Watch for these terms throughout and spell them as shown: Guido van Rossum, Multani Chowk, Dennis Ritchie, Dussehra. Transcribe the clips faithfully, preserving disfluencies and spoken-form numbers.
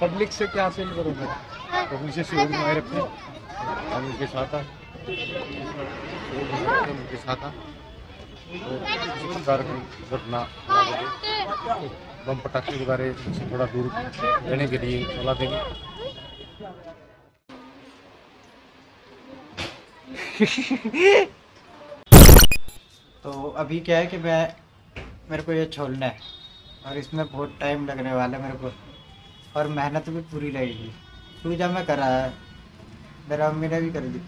Public से क्या appeal करूँगा तो उनसे सहयोग बनाए रखें, हम उनके साथ हैं, उनके साथ हैं और कार्यक्रम घटना बम पटाखे वगैरह से थोड़ा दूर रहने के लिए सलाह देंगे। तो अभी क्या है कि मैं मेरे को ये छोड़ना है और इसमें बहुत टाइम लगने वाला है मेरे को और मेहनत भी पूरी लगेगी। पूजा मैं करा है, मेरा मम्मी ने भी कर दी।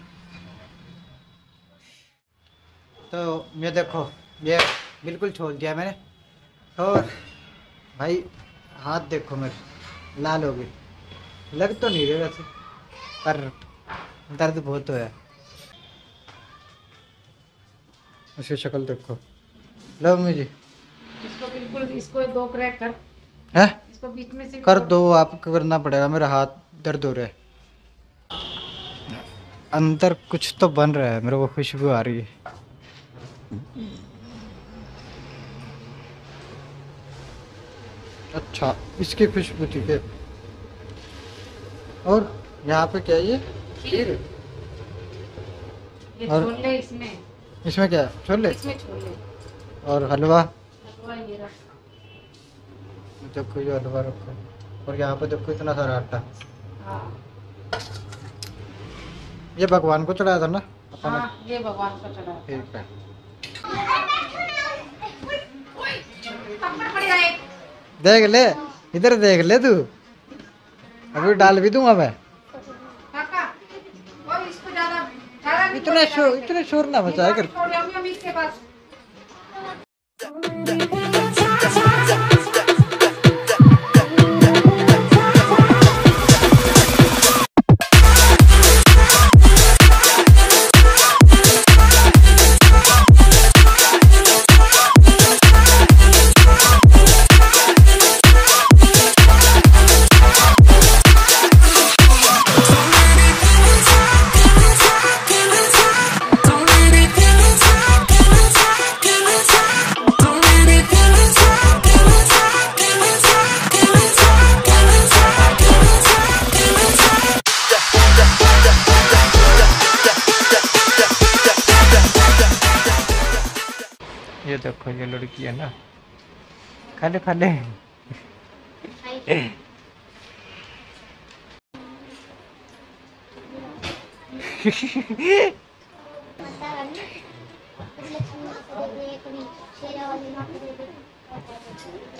तो ये देखो ये बिल्कुल छोड़ दिया मैंने और भाई हाथ देखो मेरे लाल हो गए, लग तो नहीं रहे वैसे पर दर्द बहुत है। उसकी शक्ल देखो, लो मुझे इसको बिल्कुल इसको दो क्रैक कर है? इसको बीच में से कर दो, आपको करना पड़ेगा, मेरा हाथ दर्द हो रहा है, अंदर कुछ तो बन रहा है, मेरे को खुशबू आ रही है। अच्छा इसकी खुशबू ठीक है। और यहाँ पे क्या है ये खीर, ये छोले, इसमें इसमें क्या है छोले, इसमें छोले और हलवा, देखो ये हलवा रखो और यहाँ पे देखो इतना सारा आटा। हाँ। ये भगवान को चढ़ाया था ना अपन? हाँ, ये भगवान को चढ़ाया। ठीक है। देख ले इधर, देख ले तू, अभी डाल भी दूंगा मैं। इतने शोर इतने शोर ना मचाया कर। ये देखो ये लड़की है ना, खाले खाले।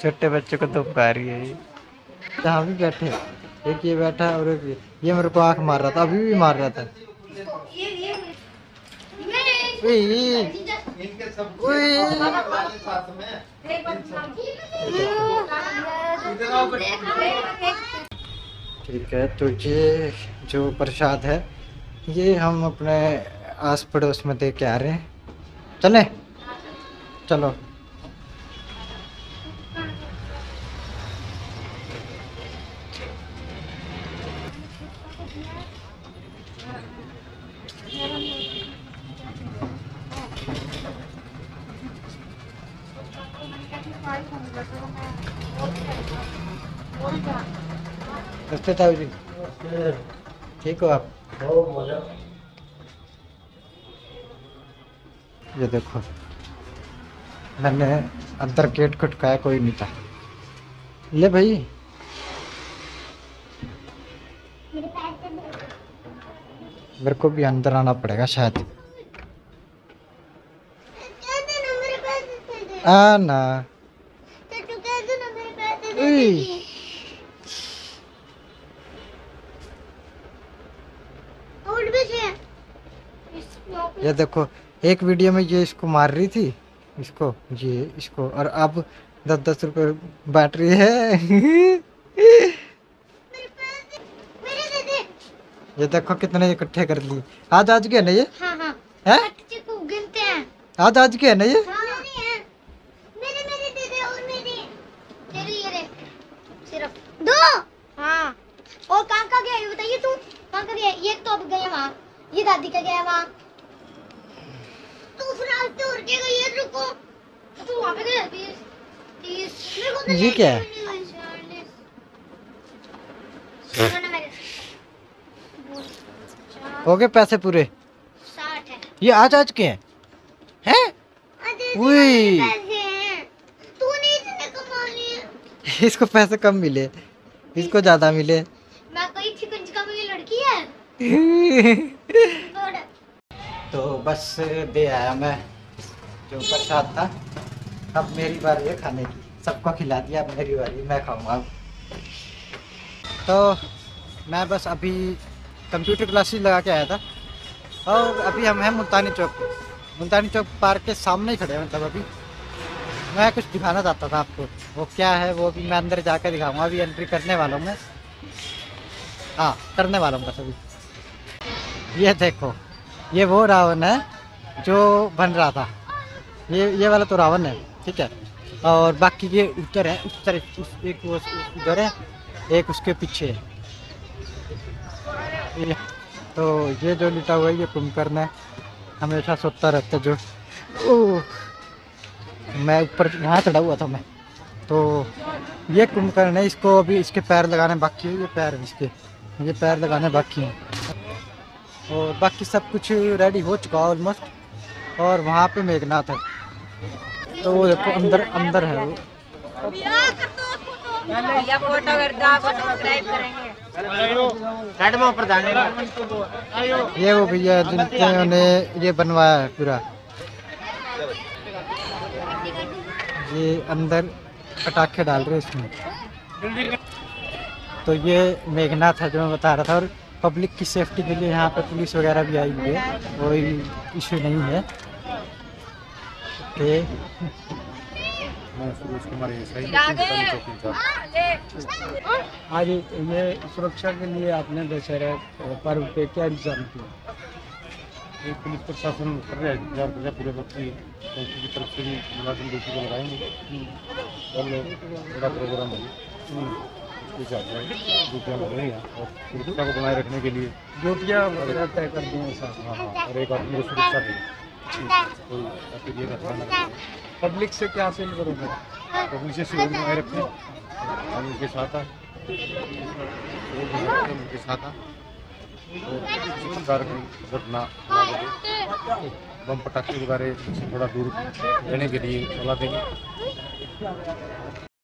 छोटे बच्चों को तो प्यारी है। यहाँ भी बैठे, एक ये बैठा और एक ये, ये मेरे को आंख मार रहा था, अभी भी मार रहा था। इनके सब साथ में ठीक है। तो ये जो प्रसाद है ये हम अपने आस पड़ोस में दे के आ रहे हैं, चले चलो। जी ठीक हो आप? ये देखो मैंने अंदर गेट खटकाया, कोई नहीं था। ले भाई मेरे को भी अंदर आना पड़ेगा शायद। आना ये देखो एक वीडियो में ये इसको मार रही थी, इसको ये इसको, और अब दस दस रुपए बांट रही है। ये देखो कितने इकट्ठे कर ली, आज आज के है ना ये? हाँ, हाँ। है? गिनते हैं। आज आज के है ना ये? हाँ। दो। हाँ। और कहाँ का गया ये बताइए तू? कहाँ का गया? ये तो अब गया वहाँ, ये दादी का गया वहाँ, दूसरा तो उड़ के गई है। रुको तू ये क्या है? हो गए पैसे पूरे? साठ है। ये आज आज के हैं? हैं? वही। तूने इतने कमा लिए। इसको पैसे कम मिले, इसको ज्यादा मिले। मैं कोई चिकन चिकन वाली लड़की है। तो बस दे आया मैं जो प्रसाद था, अब मेरी बारी है खाने की। सबको खिला दिया, अब मेरी बारी, मैं खाऊंगा। तो मैं बस अभी कंप्यूटर क्लासेस लगा के आया था और अभी हम हैं मुल्तानी चौक पे। मुल्तानी चौक पार्क के सामने ही खड़े हैं। मतलब अभी मैं कुछ दिखाना चाहता था आपको, वो क्या है वो भी मैं अंदर जाकर दिखाऊंगा। अभी एंट्री करने वाला हूँ मैं, हाँ करने वाला हूँ बस अभी। ये देखो, ये वो रावण है जो बन रहा था, ये ये वाला तो रावण है, ठीक है। और बाकी ये उत्तर है, उत्तर एक वो उधर है, एक उसके पीछे है। तो ये जो लिटा हुआ है ये कुंभकर्ण है, हमेशा सोता रहता है जो। ओ, मैं ऊपर यहाँ चढ़ा हुआ था मैं, तो ये कुंभकर्ण है। इसको अभी इसके पैर लगाने बाकी है, ये पैर इसके, ये पैर लगाने बाकी हैं। और बाकी सब कुछ रेडी हो चुका है ऑलमोस्ट। और वहाँ पे मेघनाथ है, तो वो देखो अंदर अंदर है वो। ये वो भैया जिन्होंने ये बनवाया है पूरा। ये अंदर पटाखे डाल रहे इसमें। तो ये मेघनाथ है जो मैं बता रहा था। और पब्लिक की सेफ्टी के लिए यहाँ पे पुलिस वगैरह भी आई हुई है, कोई इशू नहीं है। ओके, आज ये सुरक्षा के लिए आपने दशहरा पर्व पे क्या इंतजाम किया? पुलिस प्रशासन कर रहे हैं पूरे वक्त की तरफ से, मुलाजिम दोषी को लगाएंगे बड़ा प्रोग्राम है। सुरक्षा को बनाए रखने के लिए ड्यूटियाँ तय कर दी हैं साहब। और एक आदमी सुरक्षा के पब्लिक से क्या अपील करोगे? पब्लिक से सहयोग बनाए रखें, हम उनके साथ आए, उनके साथ आए। सरकार की घटना बम पटाखे वगैरह थोड़ा दूर रहने के लिए सलाह देंगे।